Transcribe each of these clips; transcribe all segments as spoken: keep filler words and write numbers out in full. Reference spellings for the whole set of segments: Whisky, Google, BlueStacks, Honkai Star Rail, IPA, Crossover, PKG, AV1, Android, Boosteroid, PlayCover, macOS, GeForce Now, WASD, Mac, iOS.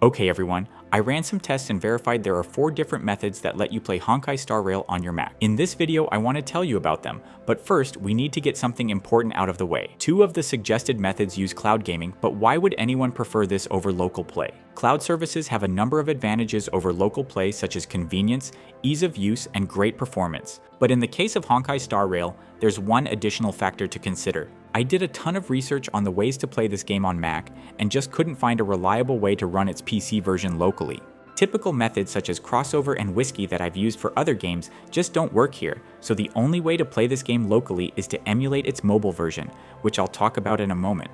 Okay everyone, I ran some tests and verified there are four different methods that let you play Honkai Star Rail on your Mac. In this video, I want to tell you about them, but first, we need to get something important out of the way. Two of the suggested methods use cloud gaming, but why would anyone prefer this over local play? Cloud services have a number of advantages over local play such as convenience, ease of use, and great performance. But in the case of Honkai Star Rail, there's one additional factor to consider. I did a ton of research on the ways to play this game on Mac, and just couldn't find a reliable way to run its P C version locally. Typical methods such as Crossover and Whisky that I've used for other games just don't work here, so the only way to play this game locally is to emulate its mobile version, which I'll talk about in a moment.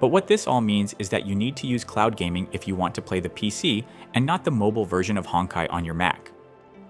But what this all means is that you need to use cloud gaming if you want to play the P C, and not the mobile version of Honkai on your Mac.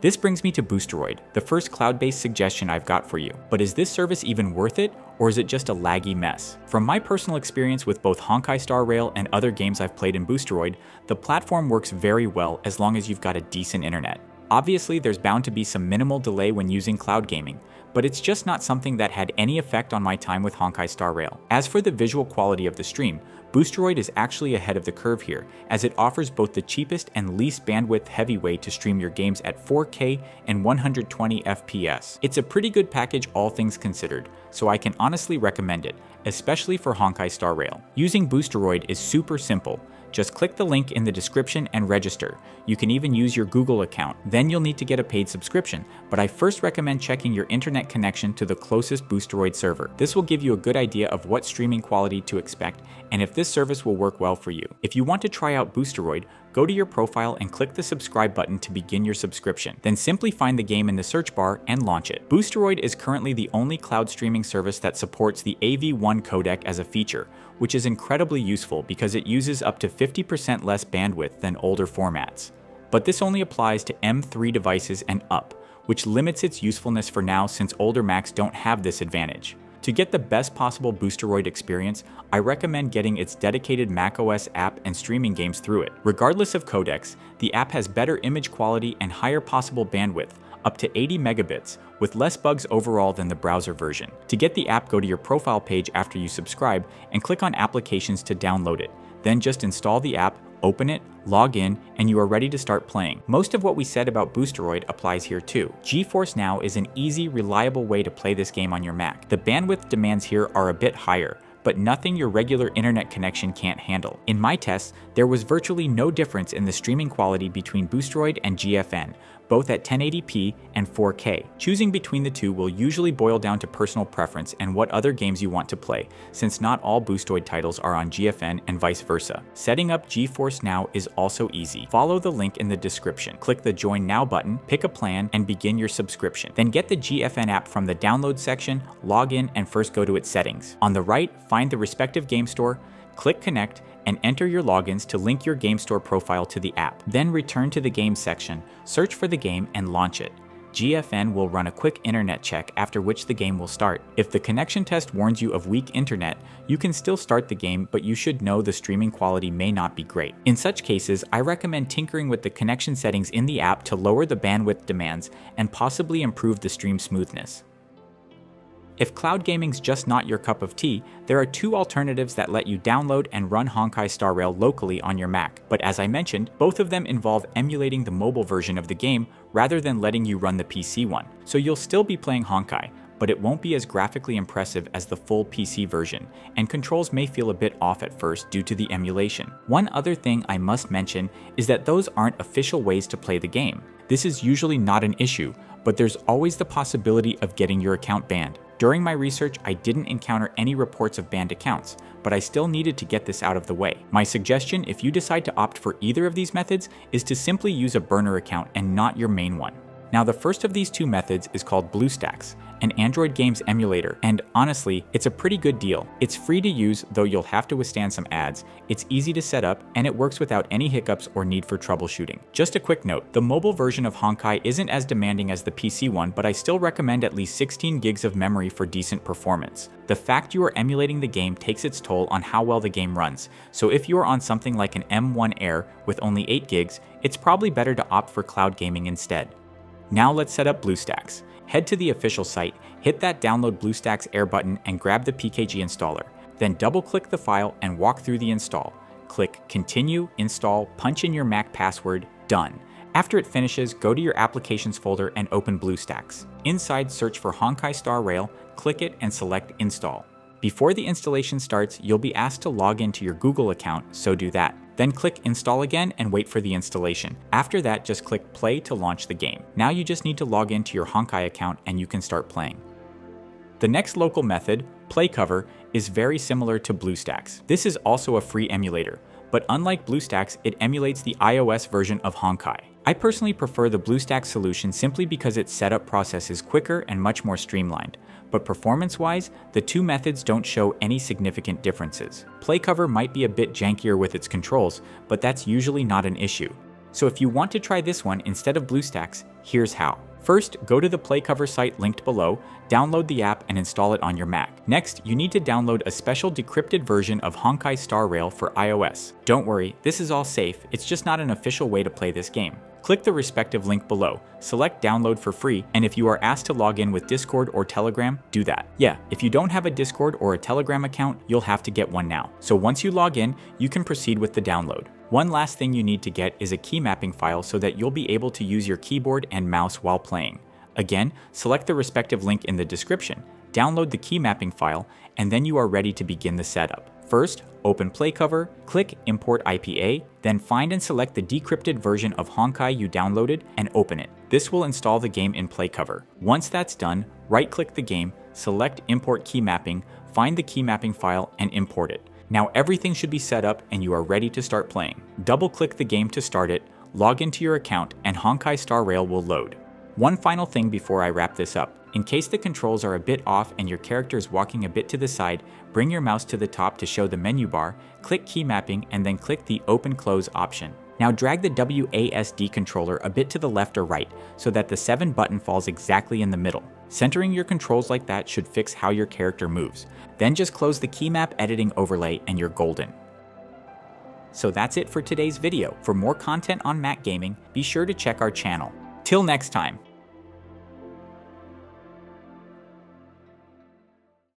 This brings me to Boosteroid, the first cloud-based suggestion I've got for you. But is this service even worth it, or is it just a laggy mess? From my personal experience with both Honkai Star Rail and other games I've played in Boosteroid, the platform works very well as long as you've got a decent internet. Obviously, there's bound to be some minimal delay when using cloud gaming, but it's just not something that had any effect on my time with Honkai Star Rail. As for the visual quality of the stream, Boosteroid is actually ahead of the curve here, as it offers both the cheapest and least bandwidth heavy way to stream your games at four K and one hundred twenty F P S. It's a pretty good package all things considered, so I can honestly recommend it, especially for Honkai Star Rail. Using Boosteroid is super simple. Just click the link in the description and register. You can even use your Google account. Then you'll need to get a paid subscription, but I first recommend checking your internet connection to the closest Boosteroid server. This will give you a good idea of what streaming quality to expect and if this service will work well for you. If you want to try out Boosteroid, go to your profile and click the subscribe button to begin your subscription. Then simply find the game in the search bar and launch it. Boosteroid is currently the only cloud streaming service that supports the A V one codec as a feature, which is incredibly useful because it uses up to fifty percent less bandwidth than older formats. But this only applies to M three devices and up, which limits its usefulness for now since older Macs don't have this advantage. To get the best possible Boosteroid experience, I recommend getting its dedicated macOS app and streaming games through it. Regardless of codecs, the app has better image quality and higher possible bandwidth, up to eighty megabits, with less bugs overall than the browser version. To get the app, go to your profile page after you subscribe and click on Applications to download it. Then just install the app, open it, log in, and you are ready to start playing. Most of what we said about Boosteroid applies here too. GeForce Now is an easy, reliable way to play this game on your Mac. The bandwidth demands here are a bit higher, but nothing your regular internet connection can't handle. In my tests, there was virtually no difference in the streaming quality between Boosteroid and G F N, both at ten eighty p and four K. Choosing between the two will usually boil down to personal preference and what other games you want to play, since not all Boosteroid titles are on G F N and vice versa. Setting up GeForce Now is also easy. Follow the link in the description, click the Join Now button, pick a plan, and begin your subscription. Then get the G F N app from the download section, log in, and first go to its settings. On the right, find Find the respective game store, click Connect, and enter your logins to link your game store profile to the app. Then return to the game section, search for the game, and launch it. G F N will run a quick internet check, after which the game will start. If the connection test warns you of weak internet, you can still start the game, but you should know the streaming quality may not be great. In such cases, I recommend tinkering with the connection settings in the app to lower the bandwidth demands and possibly improve the stream smoothness. If cloud gaming's just not your cup of tea, there are two alternatives that let you download and run Honkai Star Rail locally on your Mac. But as I mentioned, both of them involve emulating the mobile version of the game rather than letting you run the P C one. So you'll still be playing Honkai, but it won't be as graphically impressive as the full P C version, and controls may feel a bit off at first due to the emulation. One other thing I must mention is that those aren't official ways to play the game. This is usually not an issue, but there's always the possibility of getting your account banned. During my research, I didn't encounter any reports of banned accounts, but I still needed to get this out of the way. My suggestion, if you decide to opt for either of these methods, is to simply use a burner account and not your main one. Now, the first of these two methods is called BlueStacks, an Android games emulator, and honestly, it's a pretty good deal. It's free to use, though you'll have to withstand some ads, it's easy to set up, and it works without any hiccups or need for troubleshooting. Just a quick note, the mobile version of Honkai isn't as demanding as the P C one, but I still recommend at least sixteen gigs of memory for decent performance. The fact you are emulating the game takes its toll on how well the game runs, so if you are on something like an M one Air with only eight gigs, it's probably better to opt for cloud gaming instead. Now let's set up BlueStacks. Head to the official site, hit that Download BlueStacks Air button and grab the P K G installer. Then double-click the file and walk through the install. click Continue, Install, punch in your Mac password, done. After it finishes, go to your Applications folder and open BlueStacks. Inside, search for Honkai Star Rail, click it and select Install. Before the installation starts, you'll be asked to log into your Google account, so do that. Then click Install again and wait for the installation. After that, just click Play to launch the game. Now you just need to log into your Honkai account and you can start playing. The next local method, PlayCover, is very similar to BlueStacks. This is also a free emulator, but unlike BlueStacks, it emulates the iOS version of Honkai. I personally prefer the BlueStacks solution simply because its setup process is quicker and much more streamlined, but performance-wise, the two methods don't show any significant differences. PlayCover might be a bit jankier with its controls, but that's usually not an issue. So if you want to try this one instead of BlueStacks, here's how. First, go to the PlayCover site linked below, download the app and install it on your Mac. Next, you need to download a special decrypted version of Honkai Star Rail for iOS. Don't worry, this is all safe, it's just not an official way to play this game. Click the respective link below, select download for free, and if you are asked to log in with Discord or Telegram, do that. Yeah, if you don't have a Discord or a Telegram account, you'll have to get one now. So once you log in, you can proceed with the download. One last thing you need to get is a key mapping file so that you'll be able to use your keyboard and mouse while playing. Again, select the respective link in the description, download the key mapping file, and then you are ready to begin the setup. First, open PlayCover, click Import I P A, then find and select the decrypted version of Honkai you downloaded and open it. This will install the game in PlayCover. Once that's done, right-click the game, select Import Key Mapping, find the key mapping file and import it. Now everything should be set up and you are ready to start playing. Double-click the game to start it, log into your account, and Honkai Star Rail will load. One final thing before I wrap this up. In case the controls are a bit off and your character is walking a bit to the side, bring your mouse to the top to show the menu bar, click Key Mapping, and then click the Open-Close option. Now drag the W A S D controller a bit to the left or right so that the seven button falls exactly in the middle. Centering your controls like that should fix how your character moves. Then just close the keymap editing overlay and you're golden. So that's it for today's video. For more content on Mac gaming, be sure to check our channel. Till next time.